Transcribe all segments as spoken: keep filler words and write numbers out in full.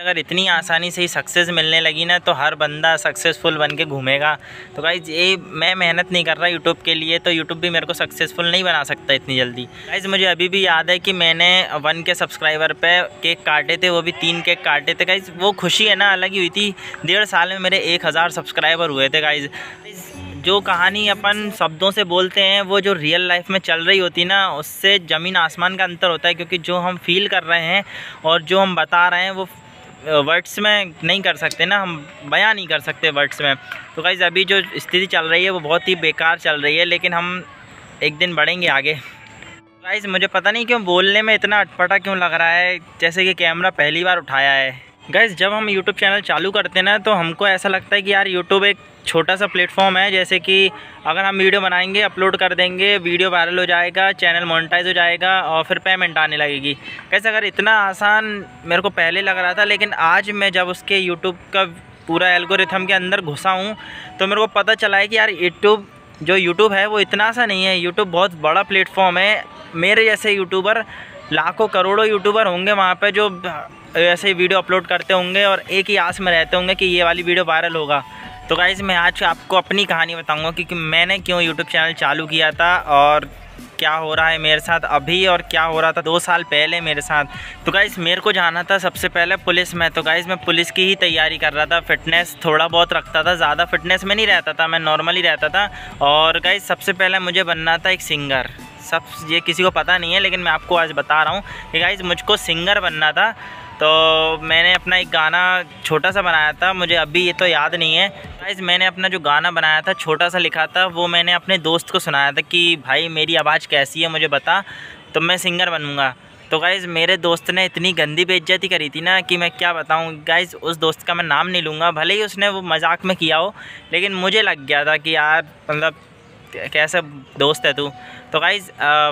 अगर इतनी आसानी से ही सक्सेस मिलने लगी ना तो हर बंदा सक्सेसफुल बन के घूमेगा। तो गाइज़ ये मैं मेहनत नहीं कर रहा यूट्यूब के लिए, तो यूट्यूब भी मेरे को सक्सेसफुल नहीं बना सकता इतनी जल्दी। गाइज़ मुझे अभी भी याद है कि मैंने वन के सब्सक्राइबर पे केक काटे थे, वो भी तीन केक काटे थे। गाइज़ वो खुशी है ना अलग ही हुई थी। डेढ़ साल में मेरे एक हज़ार सब्सक्राइबर हुए थे। गाइज़ जो कहानी अपन शब्दों से बोलते हैं वो जो रियल लाइफ में चल रही होती ना, उससे ज़मीन आसमान का अंतर होता है, क्योंकि जो हम फील कर रहे हैं और जो हम बता रहे हैं वो वर्ड्स में नहीं कर सकते ना, हम बयां नहीं कर सकते वर्ड्स में। तो गाइज़ अभी जो स्थिति चल रही है वो बहुत ही बेकार चल रही है, लेकिन हम एक दिन बढ़ेंगे आगे। गाइज़ मुझे पता नहीं क्यों बोलने में इतना अटपटा क्यों लग रहा है, जैसे कि कैमरा पहली बार उठाया है। गाइज़ जब हम यूट्यूब चैनल चालू करते हैं ना तो हमको ऐसा लगता है कि यार यूट्यूब एक छोटा सा प्लेटफॉर्म है, जैसे कि अगर हम वीडियो बनाएंगे, अपलोड कर देंगे, वीडियो वायरल हो जाएगा, चैनल मोनेटाइज हो जाएगा और फिर पेमेंट आने लगेगी। कैसे अगर इतना आसान मेरे को पहले लग रहा था, लेकिन आज मैं जब उसके यूट्यूब का पूरा एल्गोरिथम के अंदर घुसा हूँ तो मेरे को पता चला है कि यार यूट्यूब जो यूट्यूब है वो इतना सा नहीं है। यूट्यूब बहुत बड़ा प्लेटफॉर्म है। मेरे जैसे यूट्यूबर लाखों करोड़ों यूट्यूबर होंगे वहाँ पर, जो ऐसे वीडियो अपलोड करते होंगे और एक ही आस में रहते होंगे कि ये वाली वीडियो वायरल होगा। तो गाइज़ मैं आज आपको अपनी कहानी बताऊंगा कि, कि मैंने क्यों यूट्यूब चैनल चालू किया था और क्या हो रहा है मेरे साथ अभी और क्या हो रहा था दो साल पहले मेरे साथ। तो गाइज़ मेरे को जाना था सबसे पहले पुलिस में। तो गाइज़ मैं पुलिस की ही तैयारी कर रहा था। फिटनेस थोड़ा बहुत रखता था, ज़्यादा फिटनेस में नहीं रहता था, मैं नॉर्मली रहता था। और गाइज़ सबसे पहले मुझे बनना था एक सिंगर। सब ये किसी को पता नहीं है, लेकिन मैं आपको आज बता रहा हूँ कि गाइज़ मुझको सिंगर बनना था। तो मैंने अपना एक गाना छोटा सा बनाया था, मुझे अभी ये तो याद नहीं है। गाइज़ मैंने अपना जो गाना बनाया था, छोटा सा लिखा था, वो मैंने अपने दोस्त को सुनाया था कि भाई मेरी आवाज़ कैसी है मुझे बता, तो मैं सिंगर बनूँगा। तो गाइज़ मेरे दोस्त ने इतनी गंदी बेइज्जती करी थी ना कि मैं क्या बताऊं। गाइज़ उस दोस्त का मैं नाम नहीं लूँगा, भले ही उसने वो मजाक में किया हो, लेकिन मुझे लग गया था कि यार मतलब कैसा दोस्त है तू। तो गाइज़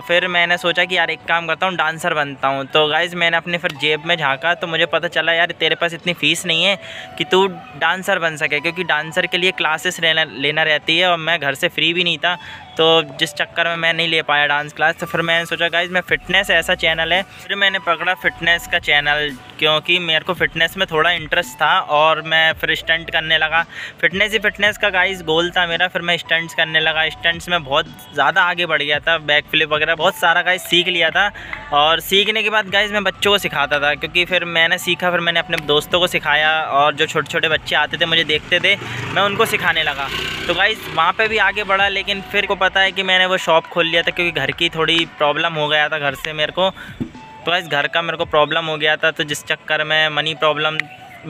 फिर मैंने सोचा कि यार एक काम करता हूँ, डांसर बनता हूँ। तो गाइज़ मैंने अपने फिर जेब में झांका तो मुझे पता चला यार तेरे पास इतनी फ़ीस नहीं है कि तू डांसर बन सके, क्योंकि डांसर के लिए क्लासेस लेना लेना रहती है और मैं घर से फ्री भी नहीं था, तो जिस चक्कर में मैं नहीं ले पाया डांस क्लास। तो फिर मैंने सोचा गाइज़ मैं फ़िटनेस ऐसा चैनल है। फिर मैंने पकड़ा फ़िटनेस का चैनल, क्योंकि मेरे को फ़िटनेस में थोड़ा इंटरेस्ट था और मैं फिर स्टंट करने लगा। फ़िटनेस ही फ़िटनेस का गाइज़ गोल था मेरा। फिर मैं स्टंट्स करने लगा, स्टंट्स में बहुत ज़्यादा आगे बढ़ गया था, बैक फ्लिप वगैरह बहुत सारा गाइज़ सीख लिया था। और सीखने के बाद गाइज़ मैं बच्चों को सिखाता था, क्योंकि फिर मैंने सीखा, फिर मैंने अपने दोस्तों को सिखाया और जो छोटे छोटे बच्चे आते थे मुझे देखते थे, मैं उनको सिखाने लगा। तो गाइज़ वहाँ पर भी आगे बढ़ा, लेकिन फिर को पता है कि मैंने वो शॉप खोल लिया था, क्योंकि घर की थोड़ी प्रॉब्लम हो गया था घर से मेरे को। तो गाइज़ घर का मेरे को प्रॉब्लम हो गया था, तो जिस चक्कर में मनी प्रॉब्लम,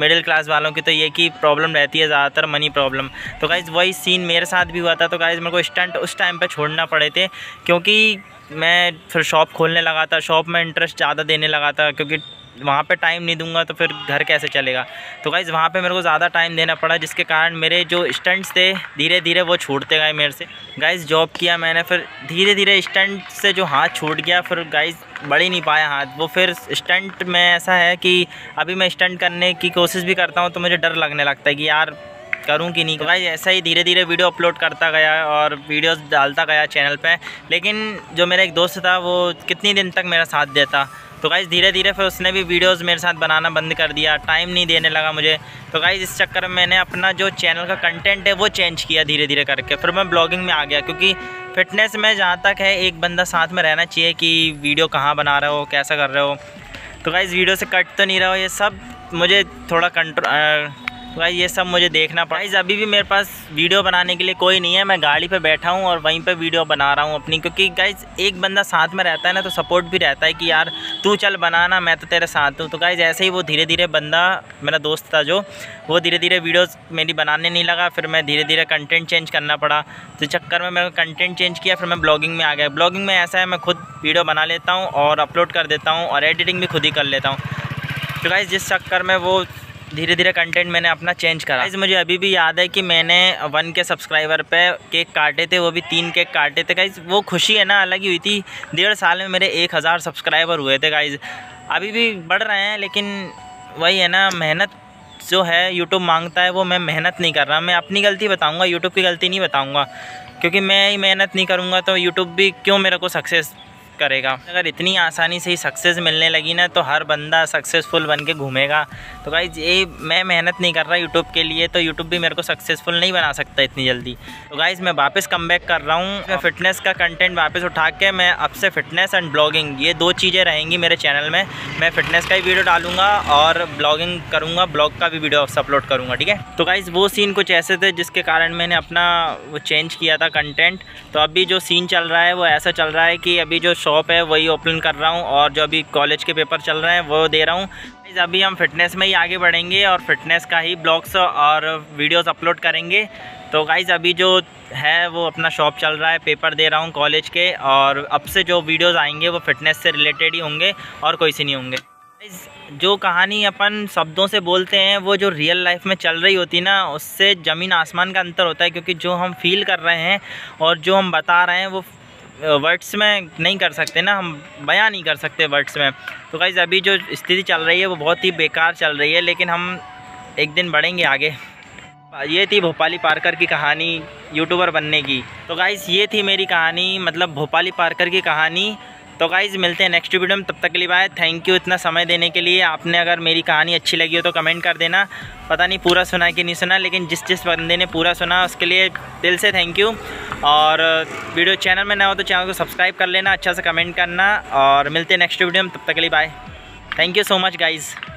मिडिल क्लास वालों की तो ये की प्रॉब्लम रहती है ज़्यादातर मनी प्रॉब्लम। तो गाइज़ वही सीन मेरे साथ भी हुआ था। तो गाइज़ मेरे को स्टंट उस टाइम पे छोड़ना पड़े थे, क्योंकि मैं फिर शॉप खोलने लगा था, शॉप में इंटरेस्ट ज़्यादा देने लगा था, क्योंकि वहाँ पे टाइम नहीं दूंगा तो फिर घर कैसे चलेगा। तो गाइज़ वहाँ पे मेरे को ज़्यादा टाइम देना पड़ा, जिसके कारण मेरे जो स्टंट्स थे धीरे धीरे वो छूटते गए मेरे से। गाइज़ जॉब किया मैंने, फिर धीरे धीरे स्टंट से जो हाथ छूट गया, फिर गाइज़ बढ़ ही नहीं पाया हाथ वो। फिर स्टंट में ऐसा है कि अभी मैं स्टंट करने की कोशिश भी करता हूँ तो मुझे डर लगने लगता है कि यार करूँ कि नहीं। गाइज़ ऐसा ही धीरे धीरे वीडियो अपलोड करता गया और वीडियोस डालता गया चैनल पे, लेकिन जो मेरा एक दोस्त था वो कितनी दिन तक मेरा साथ देता। तो गाइज़ धीरे धीरे फिर उसने भी वीडियोस मेरे साथ बनाना बंद कर दिया, टाइम नहीं देने लगा मुझे। तो गाइज़ इस चक्कर में मैंने अपना जो चैनल का कंटेंट है वो चेंज किया धीरे धीरे करके। फिर मैं ब्लॉगिंग में आ गया, क्योंकि फ़िटनेस में जहाँ तक है एक बंदा साथ में रहना चाहिए कि वीडियो कहाँ बना रहे हो, कैसा कर रहे हो। तो गाइज़ वीडियो से कट तो नहीं रहा हो, ये सब मुझे थोड़ा कंट्रो गाइज़ ये सब मुझे देखना पड़ा। गाइज़ अभी भी मेरे पास वीडियो बनाने के लिए कोई नहीं है, मैं गाड़ी पे बैठा हूँ और वहीं पे वीडियो बना रहा हूँ अपनी, क्योंकि गाइज़ एक बंदा साथ में रहता है ना तो सपोर्ट भी रहता है कि यार तू चल बनाना, मैं तो तेरे साथ हूँ। तो गाइज़ ऐसे ही वो धीरे धीरे बंदा, मेरा दोस्त था जो, वो धीरे धीरे वीडियोज़ मेरी बनाने नहीं लगा। फिर मैं धीरे धीरे कंटेंट चेंज करना पड़ा, तो चक्कर में मैंने कंटेंट चेंज किया। फिर मैं ब्लॉगिंग में आ गया। ब्लॉगिंग में ऐसा है मैं खुद वीडियो बना लेता हूँ और अपलोड कर देता हूँ और एडिटिंग भी खुद ही कर लेता हूँ। तो गाइज़ जिस चक्कर में वो धीरे धीरे कंटेंट मैंने अपना चेंज करा। गाइज़ मुझे अभी भी याद है कि मैंने वन के सब्सक्राइबर पे केक काटे थे, वो भी तीन केक काटे थे। गाइज़ वो खुशी है ना अलग ही हुई थी। डेढ़ साल में मेरे एक हज़ार सब्सक्राइबर हुए थे। गाइज़ अभी भी बढ़ रहे हैं, लेकिन वही है ना मेहनत जो है यूट्यूब मांगता है वो मैं मेहनत नहीं कर रहा। मैं अपनी गलती बताऊँगा, यूट्यूब की गलती नहीं बताऊँगा, क्योंकि मैं ही मेहनत नहीं करूँगा तो यूट्यूब भी क्यों मेरे को सक्सेस करेगा। अगर इतनी आसानी से ही सक्सेस मिलने लगी ना तो हर बंदा सक्सेसफुल बन के घूमेगा। तो गाइज़ ये मैं मेहनत नहीं कर रहा यूट्यूब के लिए, तो यूट्यूब भी मेरे को सक्सेसफुल नहीं बना सकता इतनी जल्दी। तो गाइज़ मैं वापस कम बैक कर रहा हूँ, मैं फ़िटनेस का कंटेंट वापस उठा के मैं अब से फ़िटनेस एंड ब्लॉगिंग ये दो चीज़ें रहेंगी मेरे चैनल में। मैं फ़िटनेस का ही वीडियो डालूंगा और ब्लॉगिंग करूँगा, ब्लॉग का भी वीडियो अपलोड करूँगा, ठीक है। तो गाइज़ वो सीन कुछ ऐसे थे जिसके कारण मैंने अपना वो चेंज किया था कंटेंट। तो अभी जो सीन चल रहा है वो ऐसा चल रहा है कि अभी जो शॉप है वही ओपन कर रहा हूँ और जो अभी कॉलेज के पेपर चल रहे हैं वो दे रहा हूँ। अभी हम फिटनेस में ही आगे बढ़ेंगे और फिटनेस का ही ब्लॉग्स और वीडियोस अपलोड करेंगे। तो गाइज़ अभी जो है वो अपना शॉप चल रहा है, पेपर दे रहा हूँ कॉलेज के, और अब से जो वीडियोस आएंगे वो फिटनेस से रिलेटेड ही होंगे और कोई से नहीं होंगे। जो कहानी अपन शब्दों से बोलते हैं वो जो रियल लाइफ में चल रही होती ना उससे ज़मीन आसमान का अंतर होता है, क्योंकि जो हम फील कर रहे हैं और जो हम बता रहे हैं वो वर्ड्स में नहीं कर सकते ना, हम बयां नहीं कर सकते वर्ड्स में। तो गाइज़ अभी जो स्थिति चल रही है वो बहुत ही बेकार चल रही है, लेकिन हम एक दिन बढ़ेंगे आगे। ये थी भोपाली पार्कर की कहानी यूट्यूबर बनने की। तो गाइज़ ये थी मेरी कहानी, मतलब भोपाली पार्कर की कहानी। तो गाइज़ मिलते हैं नेक्स्ट वीडियो में, तब तक के लिए बाय। थैंक यू इतना समय देने के लिए। आपने अगर मेरी कहानी अच्छी लगी हो तो कमेंट कर देना। पता नहीं पूरा सुना कि नहीं सुना, लेकिन जिस जिस बंदे ने पूरा सुना उसके लिए दिल से थैंक यू। और वीडियो चैनल में ना हो तो चैनल को सब्सक्राइब कर लेना, अच्छा से कमेंट करना, और मिलते हैं नेक्स्ट वीडियो में, तब तक के लिए bye. Thank you so much guys.